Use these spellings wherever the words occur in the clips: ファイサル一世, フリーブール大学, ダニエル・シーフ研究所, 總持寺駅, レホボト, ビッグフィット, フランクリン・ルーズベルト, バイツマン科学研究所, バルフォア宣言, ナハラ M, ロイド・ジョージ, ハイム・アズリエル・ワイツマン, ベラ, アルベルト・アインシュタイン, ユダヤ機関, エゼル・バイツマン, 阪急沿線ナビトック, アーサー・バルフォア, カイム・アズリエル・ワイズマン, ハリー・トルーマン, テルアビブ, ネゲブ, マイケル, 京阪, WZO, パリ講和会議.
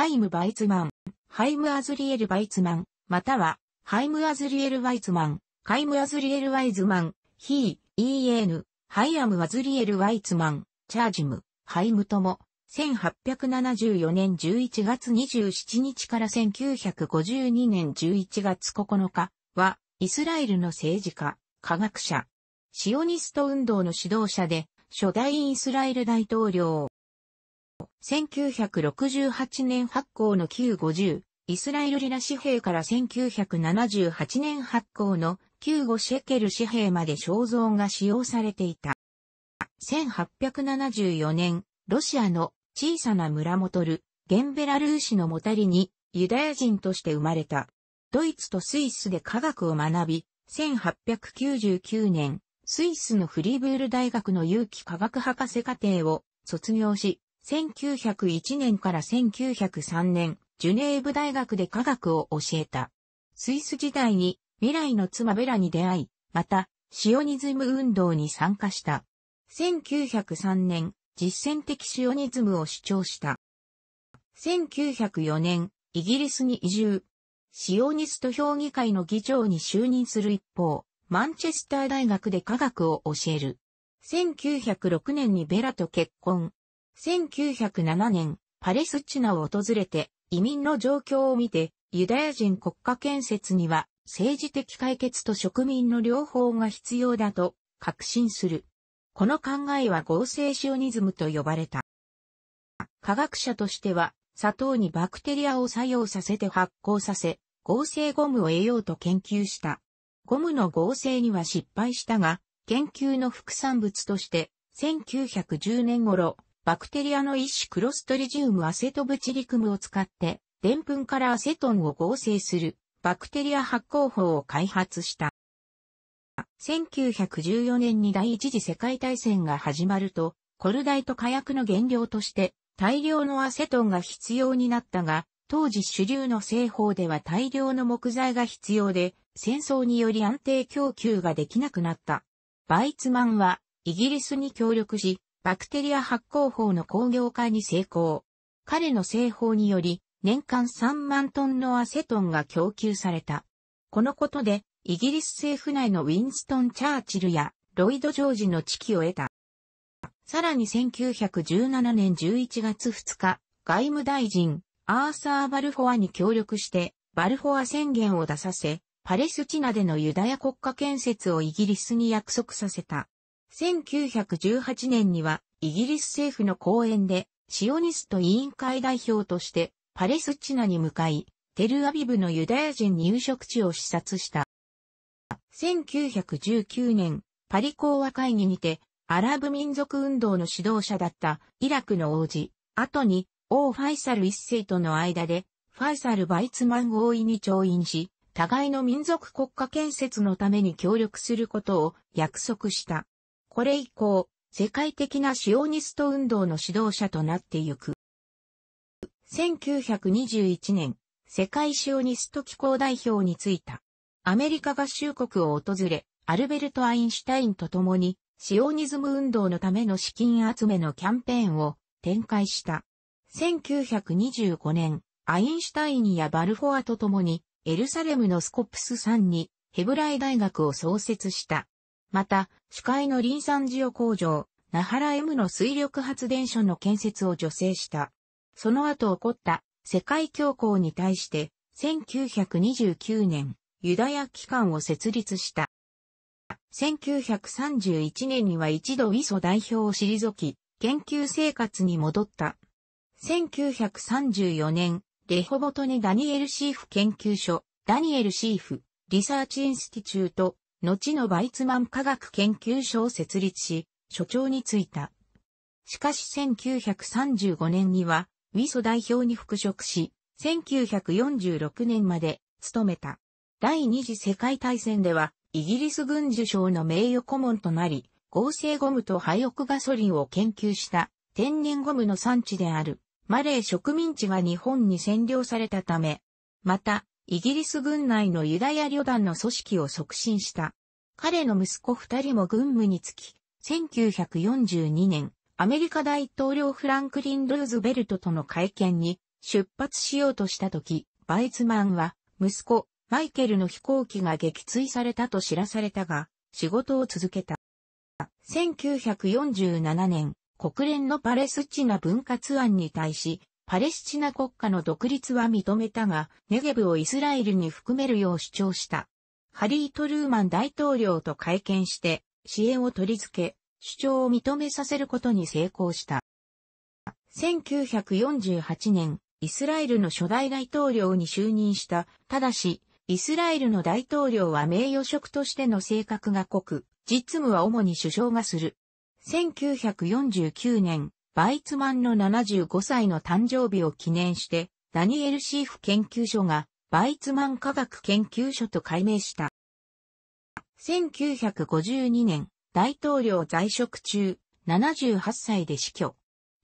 ハイム・バイツマン、ハイム・アズリエル・バイツマン、または、ハイム・アズリエル・ワイツマン、カイム・アズリエル・ワイズマン、ヒー、EN、ハイアム・アズリエル・ワイツマン、チャージム、ハイムとも、1874年11月27日から1952年11月9日は、イスラエルの政治家、科学者、シオニスト運動の指導者で、初代イスラエル大統領。1968年発行の旧50、イスラエルリラ紙幣から1978年発行の旧5シェケル紙幣まで肖像が使用されていた。1874年、ロシアの小さな村モトル、現ベラルーシのモタリにユダヤ人として生まれた。ドイツとスイスで科学を学び、1899年、スイスのフリーブール大学の有機化学博士課程を卒業し、1901年から1903年、ジュネーブ大学で科学を教えた。スイス時代に未来の妻ベラに出会い、また、シオニズム運動に参加した。1903年、実践的シオニズムを主張した。1904年、イギリスに移住。シオニスト評議会の議長に就任する一方、マンチェスター大学で科学を教える。1906年にベラと結婚。1907年、パレスチナを訪れて移民の状況を見て、ユダヤ人国家建設には政治的解決と植民の両方が必要だと確信する。この考えは合成シオニズムと呼ばれた。科学者としては、砂糖にバクテリアを作用させて発酵させ、合成ゴムを得ようと研究した。ゴムの合成には失敗したが、研究の副産物として、1910年頃、バクテリアの一種クロストリジウムアセトブチリクムを使って、でんぷんからアセトンを合成する、バクテリア発酵法を開発した。1914年に第一次世界大戦が始まると、コルダイト火薬の原料として、大量のアセトンが必要になったが、当時主流の製法では大量の木材が必要で、戦争により安定供給ができなくなった。バイツマンは、イギリスに協力し、バクテリア発酵法の工業化に成功。彼の製法により、年間3万トンのアセトンが供給された。このことで、イギリス政府内のウィンストン・チャーチルや、ロイド・ジョージの知己を得た。さらに1917年11月2日、外務大臣、アーサー・バルフォアに協力して、バルフォア宣言を出させ、パレスチナでのユダヤ国家建設をイギリスに約束させた。1918年にはイギリス政府の講演でシオニスト委員会代表としてパレスチナに向かいテルアビブのユダヤ人入植地を視察した。1919年パリ講和会議にてアラブ民族運動の指導者だったイラクの王子、後に王ファイサル一世との間でファイサル・バイツマン合意に調印し互いの民族国家建設のために協力することを約束した。これ以降、世界的なシオニスト運動の指導者となってゆく。1921年、世界シオニスト機構代表に就いた。アメリカ合衆国を訪れ、アルベルト・アインシュタインと共に、シオニズム運動のための資金集めのキャンペーンを展開した。1925年、アインシュタインやバルフォアと共に、エルサレムのスコプス山に、ヘブライ大学を創設した。また、死海のリン酸塩工場、ナハラ M の水力発電所の建設を助成した。その後起こった世界恐慌に対して、1929年、ユダヤ機関を設立した。1931年には一度WZO代表を退き、研究生活に戻った。1934年、レホボトにダニエル・シーフ研究所、ダニエル・シーフ、リサーチ・インスティチュート、後のバイツマン科学研究所を設立し、所長に就いた。しかし1935年には、WZO代表に復職し、1946年まで務めた。第二次世界大戦では、イギリス軍需省の名誉顧問となり、合成ゴムと廃屋ガソリンを研究した天然ゴムの産地である、マレー植民地が日本に占領されたため、また、イギリス軍内のユダヤ旅団の組織を促進した。彼の息子2人も軍務に就き、1942年、アメリカ大統領フランクリン・ルーズベルトとの会見に出発しようとした時、バイツマンは息子マイケルの飛行機が撃墜されたと知らされたが、仕事を続けた。1947年、国連のパレスチナ分割案に対し、パレスチナ国家の独立は認めたが、ネゲブをイスラエルに含めるよう主張した。ハリー・トルーマン大統領と会見して、支援を取り付け、主張を認めさせることに成功した。1948年、イスラエルの初代大統領に就任した。ただし、イスラエルの大統領は名誉職としての性格が濃く、実務は主に首相がする。1949年、バイツマンの75歳の誕生日を記念して、ダニエル・シーフ研究所が、バイツマン科学研究所と改名した。1952年、大統領在職中、78歳で死去。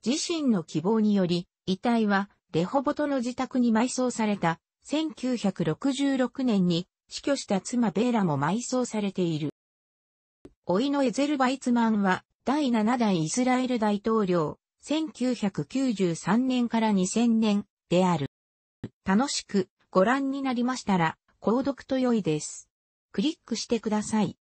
自身の希望により、遺体は、レホボトの自宅に埋葬された。1966年に、死去した妻ベーラも埋葬されている。甥のエゼル・バイツマンは、第7代イスラエル大統領、1993年から2000年である。楽しくご覧になりましたら、購読と良いです。クリックしてください。